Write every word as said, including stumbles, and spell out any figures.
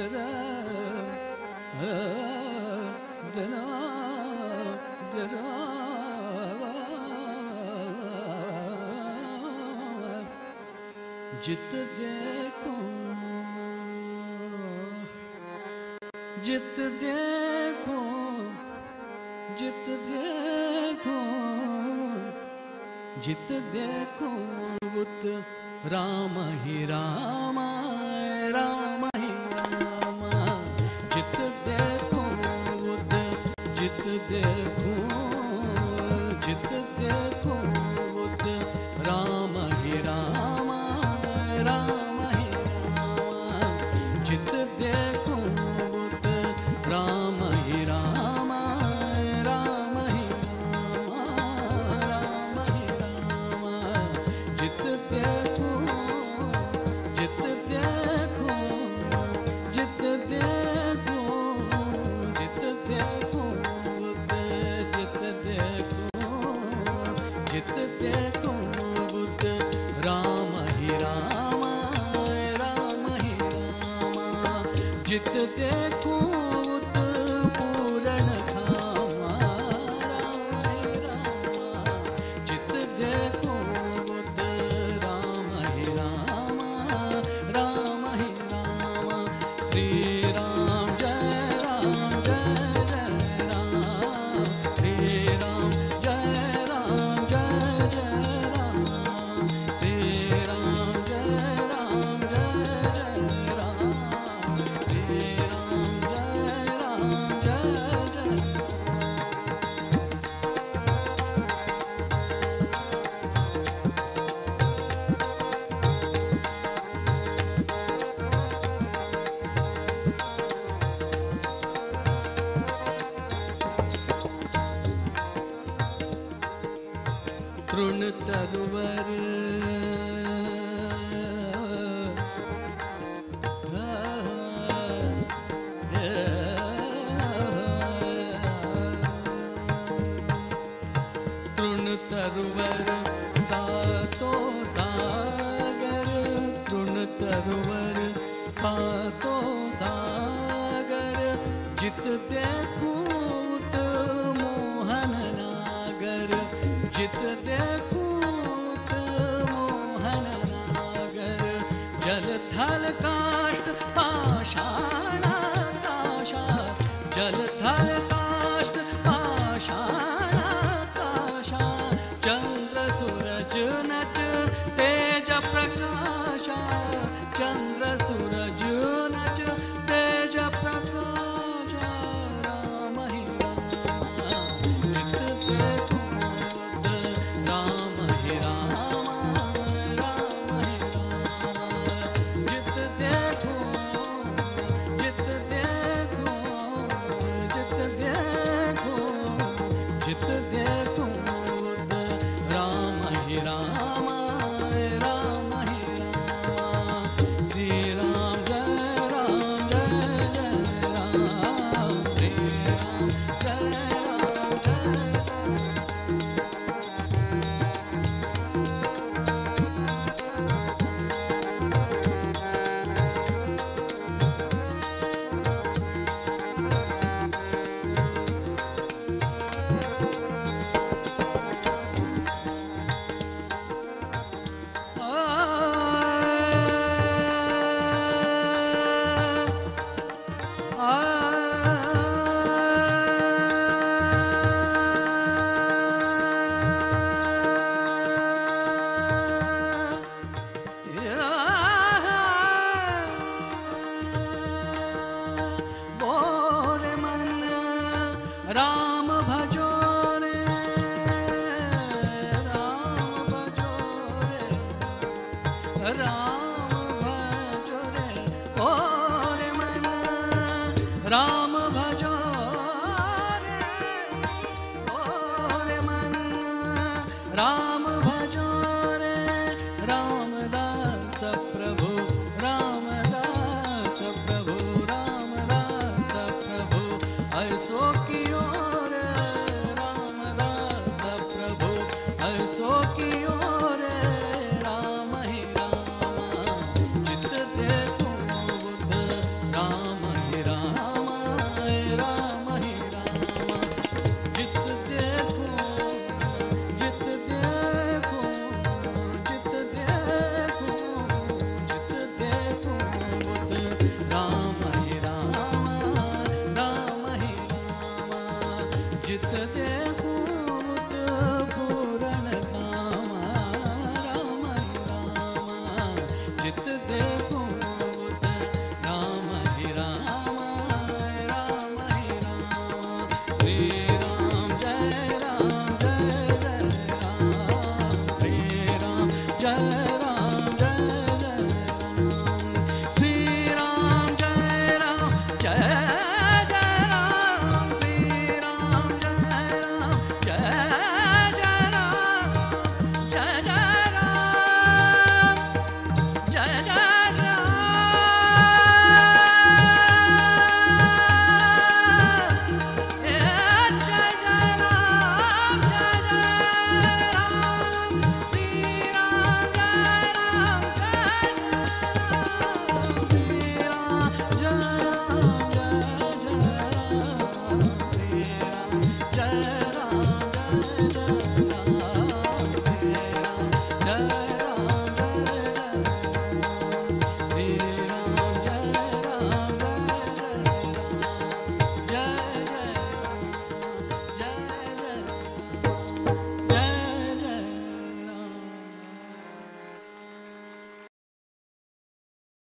जित देखो जित देखो जित देखो जित देखो उत राम ही राम राम ही राम जित देखो उत जित देखो जित देखो उत राम ही राम जित देखो उत पूरण धामा राम ही रामा जित देखो उत राम ही रामा राम ही रामा श्री राम जय राम जय जय राम श्री राम जय राम जय जय राम श्री राम जय राम जय जय राम तृण तरुवर तृण तरुवर सातो सागर तृण तरुवर सातो सागर जित देखो उत मोहन नागर जित देखो उत मोहन नागर जल थल काष्ठ पाषाण काशा जल थल काष्ठ पाषाण काशा चंद्र सूरज नच तेज प्रकाशा चंद्र सूरज नच तेज प्रकाशा राम ही राम जित देखो ra